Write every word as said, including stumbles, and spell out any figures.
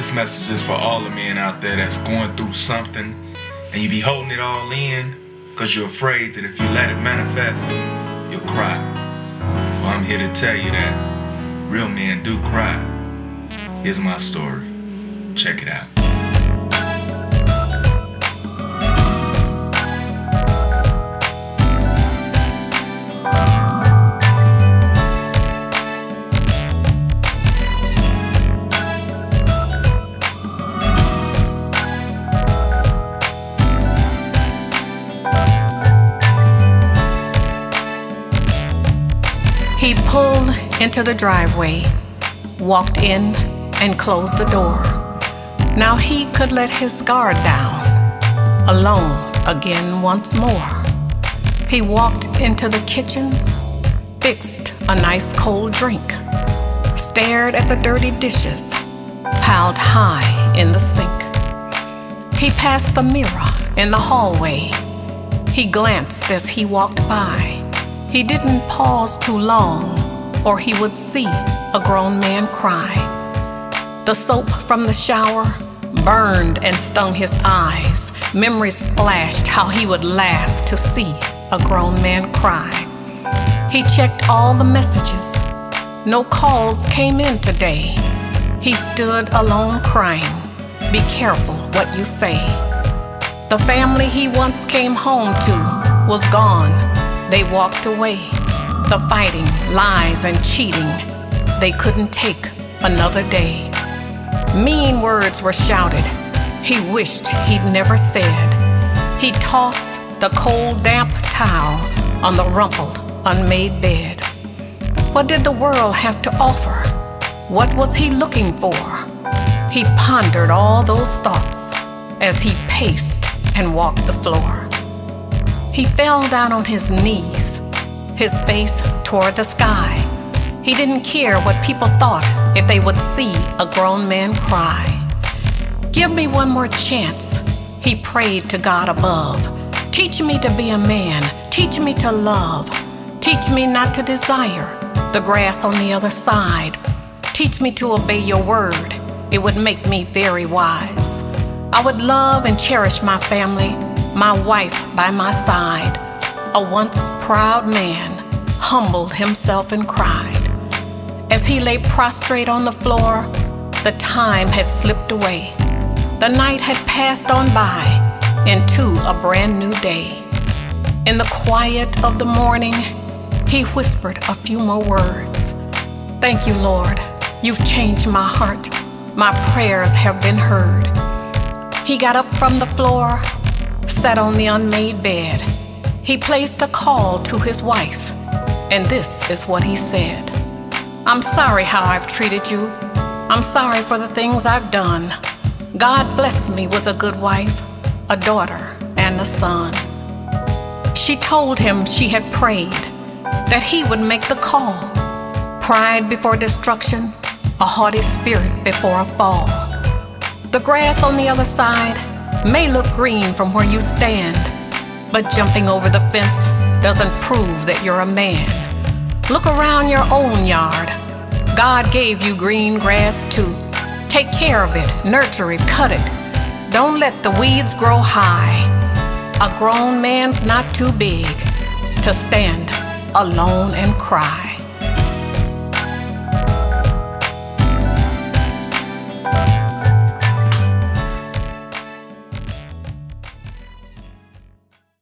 this message is for all the men out there that's going through something and you be holding it all in because you're afraid that if you let it manifest, you'll cry. Well, I'm here to tell you that real men do cry. Here's my story. Check it out. He pulled into the driveway, walked in, and closed the door. Now he could let his guard down, alone again once more. He walked into the kitchen, fixed a nice cold drink, stared at the dirty dishes piled high in the sink. He passed the mirror in the hallway. He glanced as he walked by. He didn't pause too long, or he would see a grown man cry. The soap from the shower burned and stung his eyes. Memories flashed how he would laugh to see a grown man cry. He checked all the messages. No calls came in today. He stood alone crying. Be careful what you say. The family he once came home to was gone. They walked away. The fighting, lies, and cheating. They couldn't take another day. Mean words were shouted. He wished he'd never said. He tossed the cold, damp towel on the rumpled, unmade bed. What did the world have to offer? What was he looking for? He pondered all those thoughts as he paced and walked the floor. He fell down on his knees, his face toward the sky. He didn't care what people thought if they would see a grown man cry. Give me one more chance, he prayed to God above. Teach me to be a man, teach me to love. Teach me not to desire the grass on the other side. Teach me to obey your word, it would make me very wise. I would love and cherish my family, my wife by my side. A once proud man humbled himself and cried. As he lay prostrate on the floor, the time had slipped away. The night had passed on by into a brand new day. In the quiet of the morning, he whispered a few more words. Thank you, Lord. You've changed my heart. My prayers have been heard. He got up from the floor, sat on the unmade bed. He placed a call to his wife, and this is what he said. I'm sorry how I've treated you. I'm sorry for the things I've done. God blessed me with a good wife, a daughter, and a son. She told him she had prayed that he would make the call. Pride before destruction, a haughty spirit before a fall. The grass on the other side may look green from where you stand, but jumping over the fence doesn't prove that you're a man. Look around your own yard. God gave you green grass too. Take care of it, nurture it, cut it. Don't let the weeds grow high. A grown man's not too big to stand alone and cry.